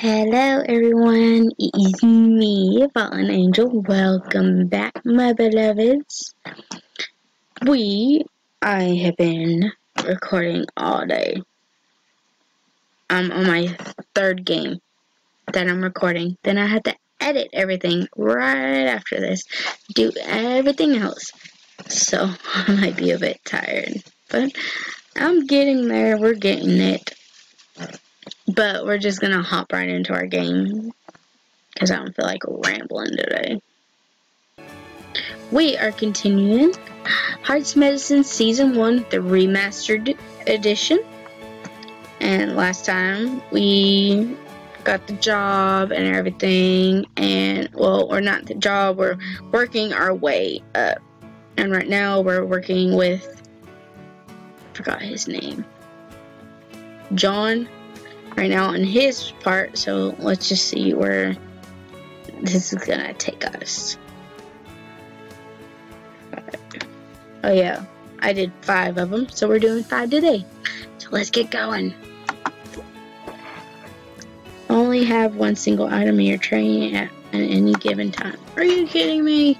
Hello everyone, it is me, Fallen Angel. Welcome back, my beloveds. I have been recording all day. I'm on my third game that I'm recording. Then I had to edit everything right after this. Do everything else. So I might be a bit tired. But I'm getting there. We're getting it. But we're just gonna hop right into our game, because I don't feel like rambling today. We are continuing Hearts Medicine Season 1, the Remastered Edition. And last time we got the job and everything, and well, we're not the job, we're working our way up. And right now we're working with, I forgot his name, John. Right now on his part, so let's just see where this is gonna take us. Oh yeah, I did 5 of them, so we're doing 5 today. So let's get going. Only have one single item in your tray at any given time. Are you kidding me?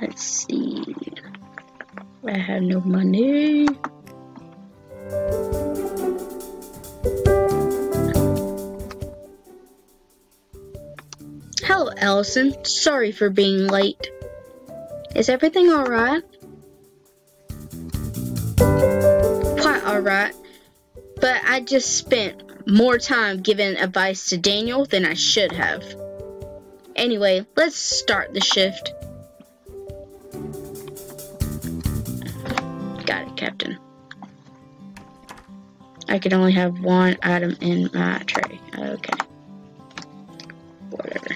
Let's see. I have no money. Hello, Allison. Sorry for being late. Is everything alright? Quite alright. But I just spent more time giving advice to Daniel than I should have. Anyway, let's start the shift. Got it, Captain. I can only have one item in my tray. Okay. Whatever.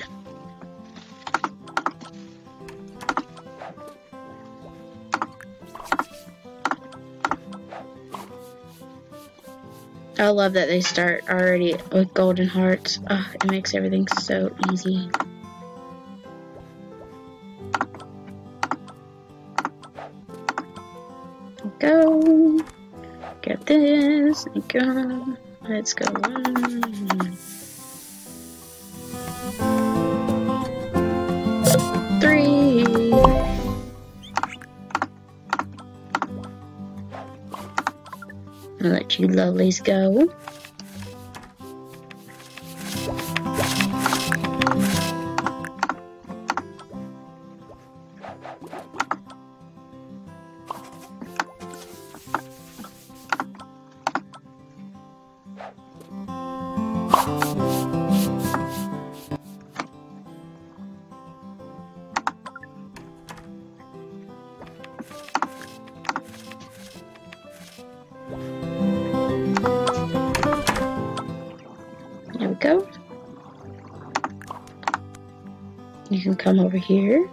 I love that they start already with golden hearts. Oh, it makes everything so easy. Go get this and go. Let's go. One, 3. I'll let you lovelies go. Go. You can come over here.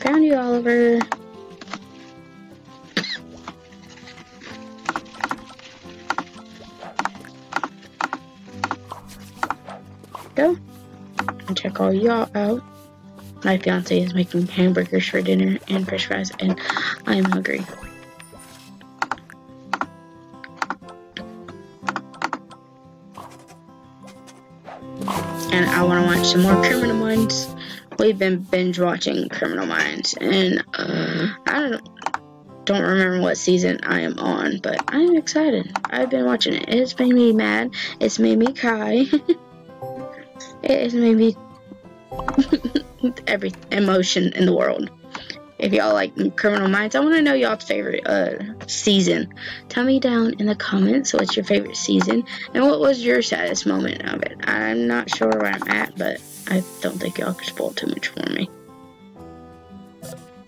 Found you, Oliver. Go. And check all y'all out. My fiance is making hamburgers for dinner and french fries, and I am hungry. And I want to watch some more Criminal Minds. We've been binge watching Criminal Minds, and I don't remember what season I am on, but I am excited. I've been watching it. It's made me mad. It's made me cry. It has made me every emotion in the world. If y'all like Criminal Minds, I want to know y'all's favorite season. Tell me down in the comments what's your favorite season and what was your saddest moment of it. I'm not sure where I'm at, but I don't think y'all can spoil too much for me.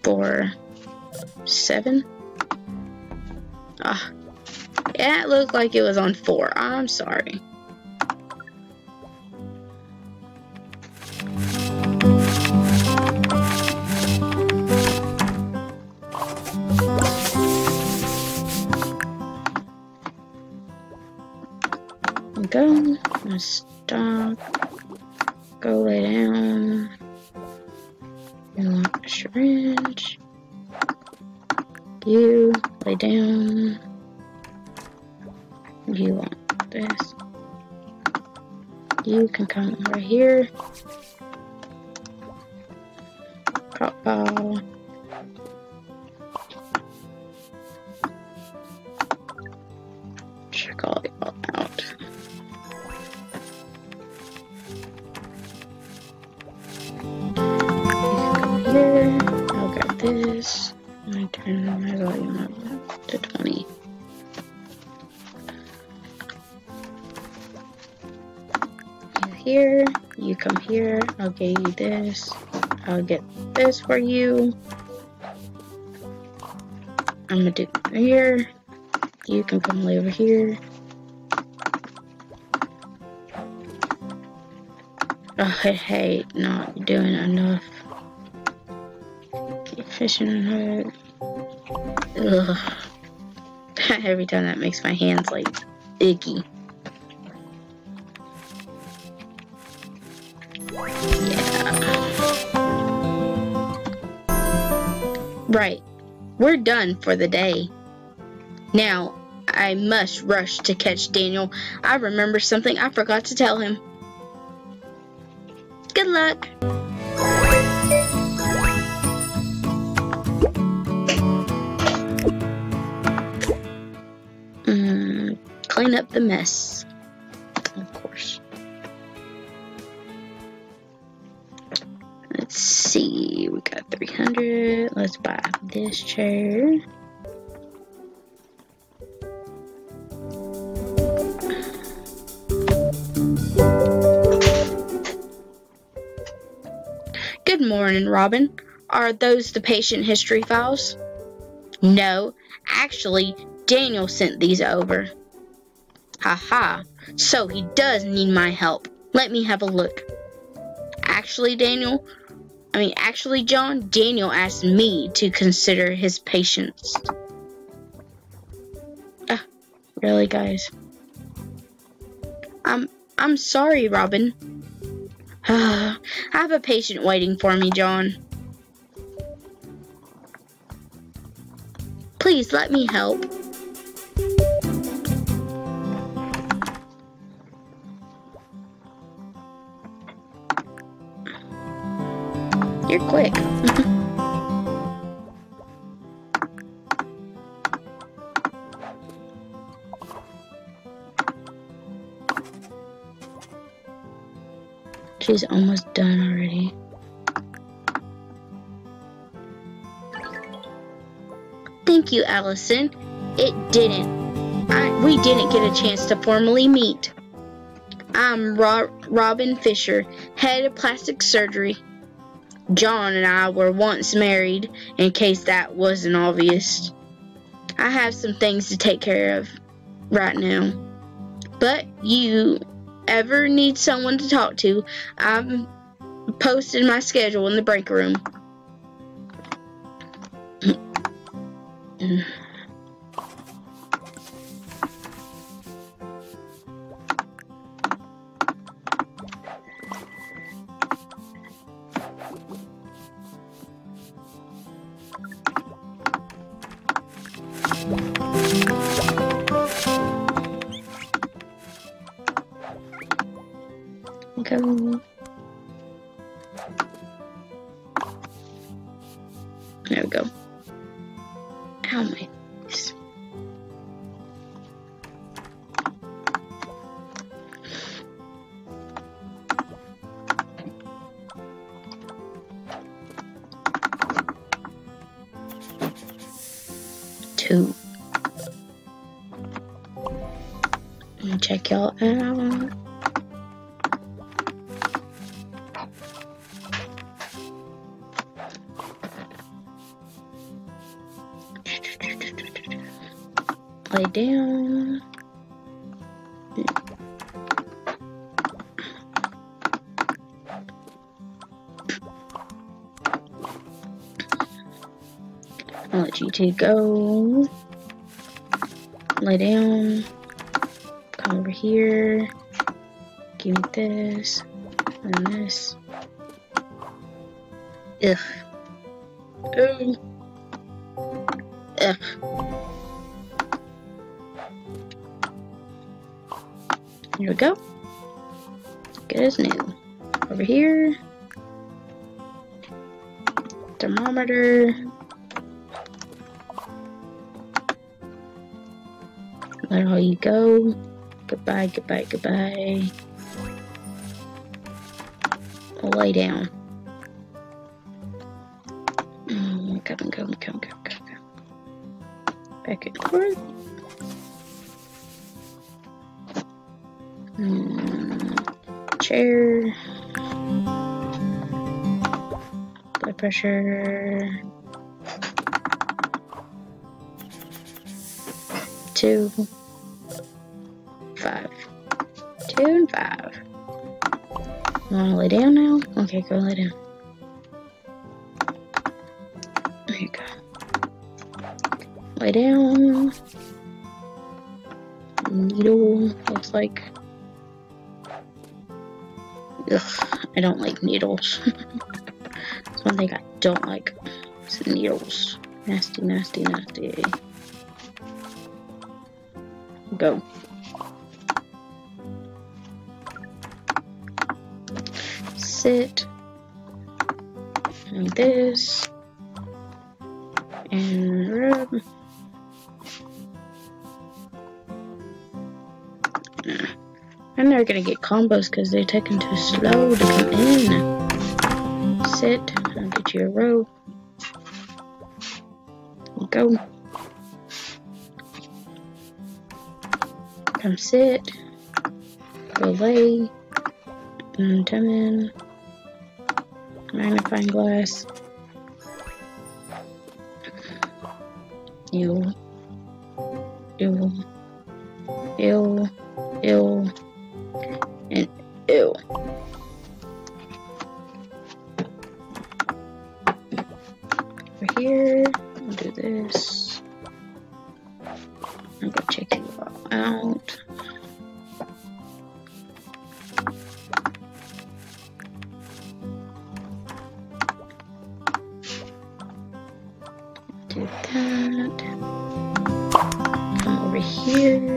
4, 7. Ah, yeah, it looked like it was on 4. I'm sorry. I'm going. I'm gonna stop. Go lay down. Unlock the syringe. You lay down. You want this. You can come over here. Pop ball. Check all y'all out. You can come here. I'll grab this. And I turn my volume up to 20. Here, you come here, I'll get you this, I'll get this for you, I'm gonna do here, you can come over here. Oh, hey, not doing enough. Keep fishing and ugh. Every time that makes my hands like icky. Right, we're done for the day. Now, I must rush to catch Daniel. I remember something I forgot to tell him. Good luck. Clean up the mess, of course. Let's see, we got 300. Let's buy this chair. Good morning, Robin. Are those the patient history files? No, actually, Daniel sent these over. Haha, so he does need my help. Let me have a look. Actually, John, Daniel asked me to consider his patients. Really, guys? I'm sorry, Robin. I have a patient waiting for me, John. Please let me help. You're quick. She's almost done already. Thank you, Allison. We didn't get a chance to formally meet. I'm Robin Fisher, head of plastic surgery. John and I were once married, in case that wasn't obvious. I have some things to take care of right now. But you ever need someone to talk to, I've posted my schedule in the break room. There we go. How am I? Two. Check y'all out. Lay down. I'll let you two go. Lay down. come over here, give me this, and this. Ugh. Ugh. Ugh. Here we go. Good as new. Over here. Thermometer. Let all you go. Goodbye, goodbye, goodbye. Lay down. Come, come, come, come, come. Back and forth. Chair. Blood pressure. 2, 5. 2 and 5. You wanna lay down now? Okay, go lay down. There you go. Lay down. Needle, looks like. Ugh, I don't like needles. That's one thing I don't like. It's needles. Nasty, nasty, nasty. Go. Sit. Like this. And rub. I'm never gonna get combos because they're taking too slow to come in. Sit. I'll get you a row. Go. Come sit. Go lay. And come in. Magnifying glass. Ew. Ew. Ew. Ew. And ew. Over here. I'll do this. I'm gonna check you all out. Do that. Come over here.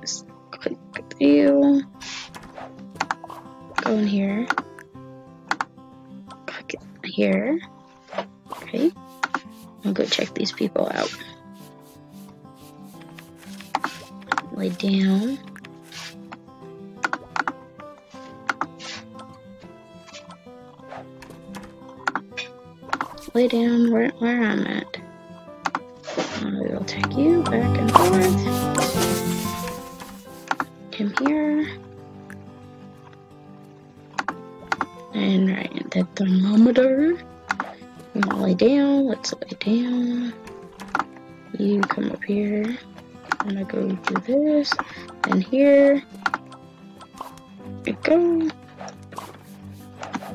Just click you. Go in here. Click it here. Okay. I'll go check these people out. Lay down. Lay down where I'm at. We will take you back and forth. Come here. And right at the thermometer. I'm gonna lay down. Let's lay down. You come up here. I'm gonna go do this. And here. We go.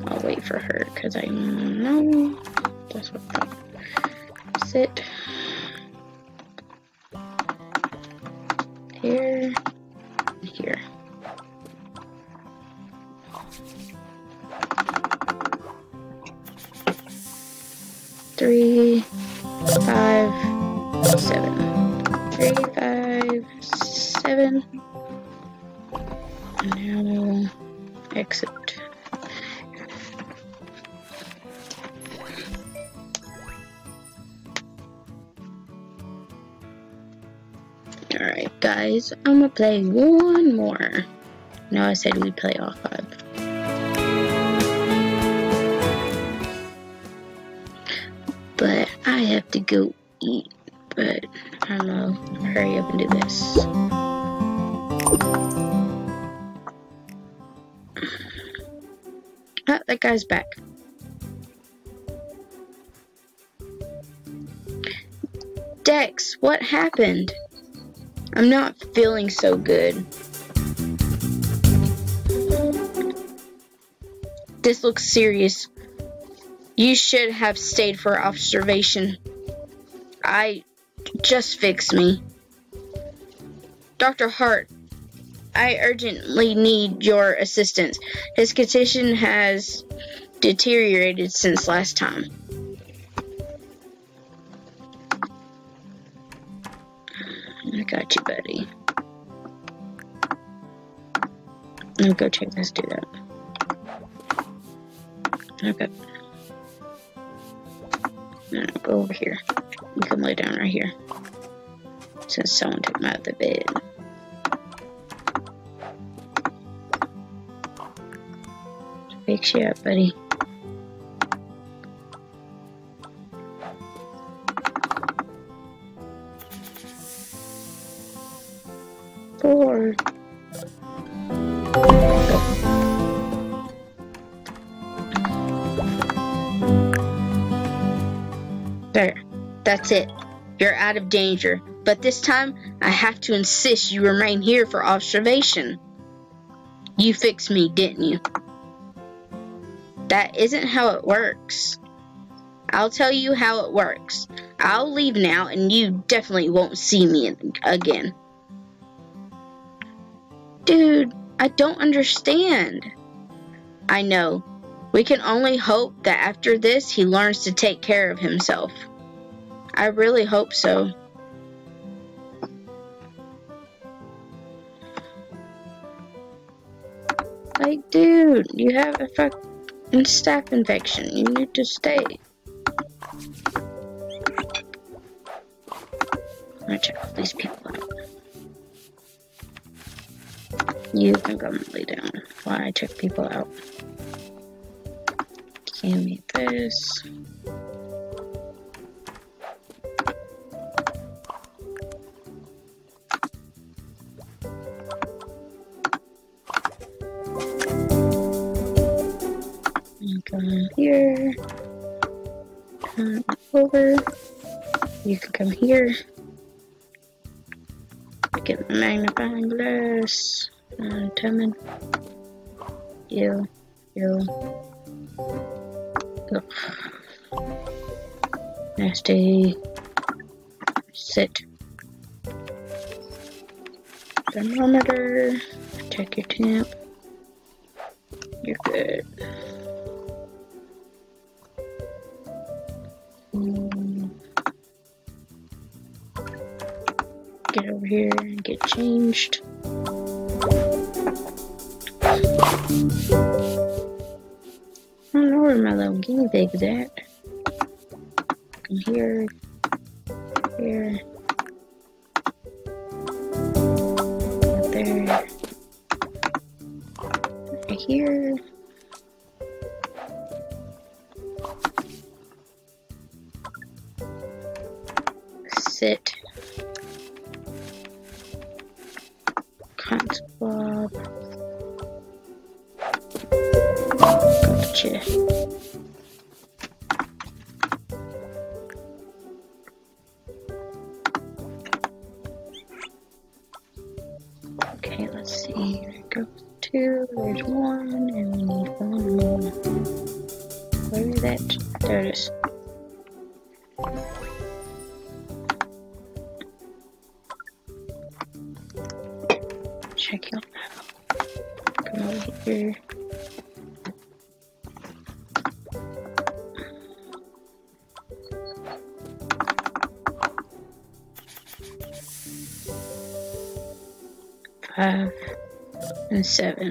I'll wait for her because I know. That's what I'm doing. Sit here, here. Three, 5, 7. Now we'll exit. Alright guys, I'm gonna play one more. No, I said we'd play all 5. But I have to go eat, but I'm gonna hurry up and do this. Oh, that guy's back. Dex, what happened? I'm not feeling so good. This looks serious. You should have stayed for observation. Just fix me. Dr. Hart, I urgently need your assistance. His condition has deteriorated since last time. I got you, buddy. I'll go check this dude out. Okay. No, go over here. You can lay down right here. Since someone took me out of the bed. Fix you up, buddy. Four. There. That's it. You're out of danger. But this time, I have to insist you remain here for observation. You fixed me, didn't you? That isn't how it works. I'll tell you how it works. I'll leave now, and you definitely won't see me again. Dude, I don't understand. I know. We can only hope that after this, he learns to take care of himself. I really hope so. Like, dude, you have a fucking staph infection. You need to stay. I'm gonna check all these people out. You think I'm gonna lay down while I check people out. Give me this. Come here. Come over. You can come here. Get the magnifying glass. Coming. You. Look. Nasty. Sit. Thermometer. Check your temp. You're good. Get over here and get changed. I don't know where my little guinea pig is at. Come here. Here. Right there. Right here. Sit. Cons Bob. Gotcha. Okay, let's see. There goes two, there's one, and we need one more. Where is that? There it is. Check y'all out. Come over here. Five and seven.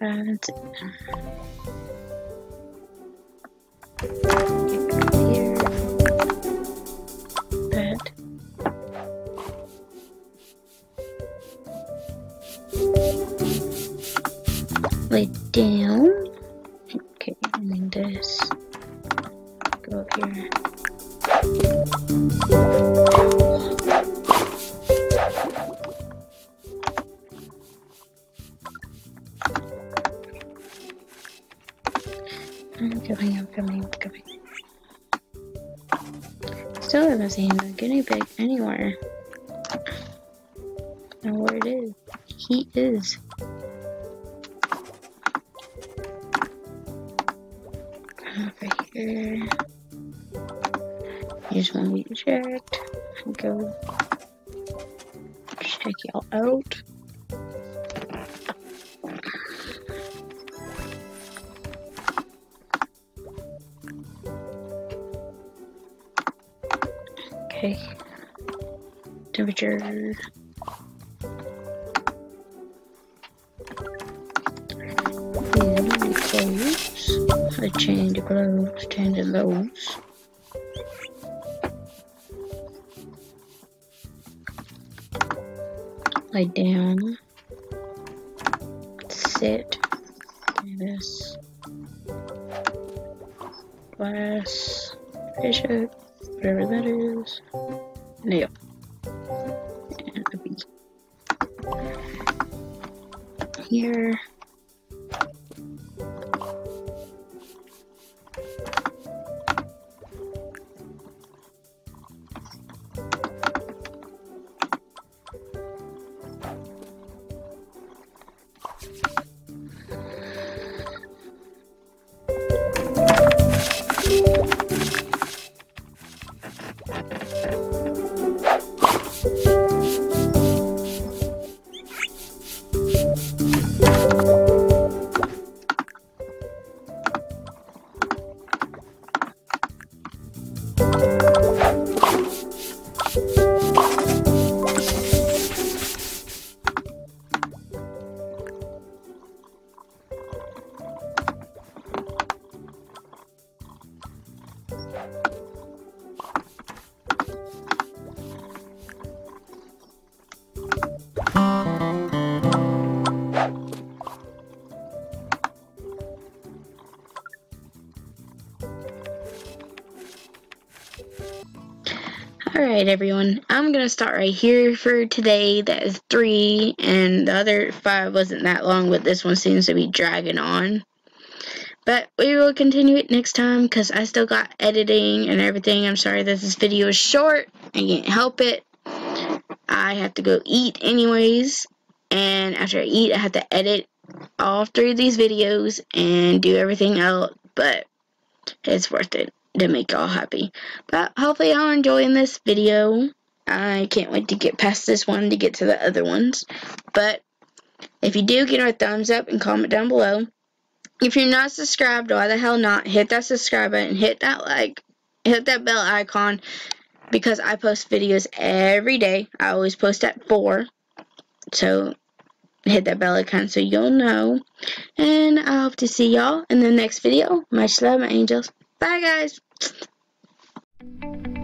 5 and 7. Here. That. Lay down. Okay, and then this. Go up here. I'm coming. Still haven't seen a guinea pig anywhere. I don't know where it is. He is. Over here. You just want to be checked. Go. Take y'all out. Okay. Temperature. I change the clothes, change the loads. Lay down. Sit. Do this. Glass. Fish up. Whatever that is. Nail. And a bee. Here. Alright everyone, I'm going to start right here for today. That is 3, and the other 5 wasn't that long, but this one seems to be dragging on. But we will continue it next time, because I still got editing and everything. I'm sorry that this video is short. I can't help it. I have to go eat anyways, and after I eat, I have to edit all 3 of these videos and do everything else, but it's worth it to make y'all happy. But hopefully y'all are enjoying this video. I can't wait to get past this one to get to the other ones. But if you do, give her a thumbs up and comment down below. If you're not subscribed, why the hell not? Hit that subscribe button, hit that like, hit that bell icon, because I post videos every day. I always post at 4. So hit that bell icon so you'll know. And I hope to see y'all in the next video. Much love, my angels. Bye, guys.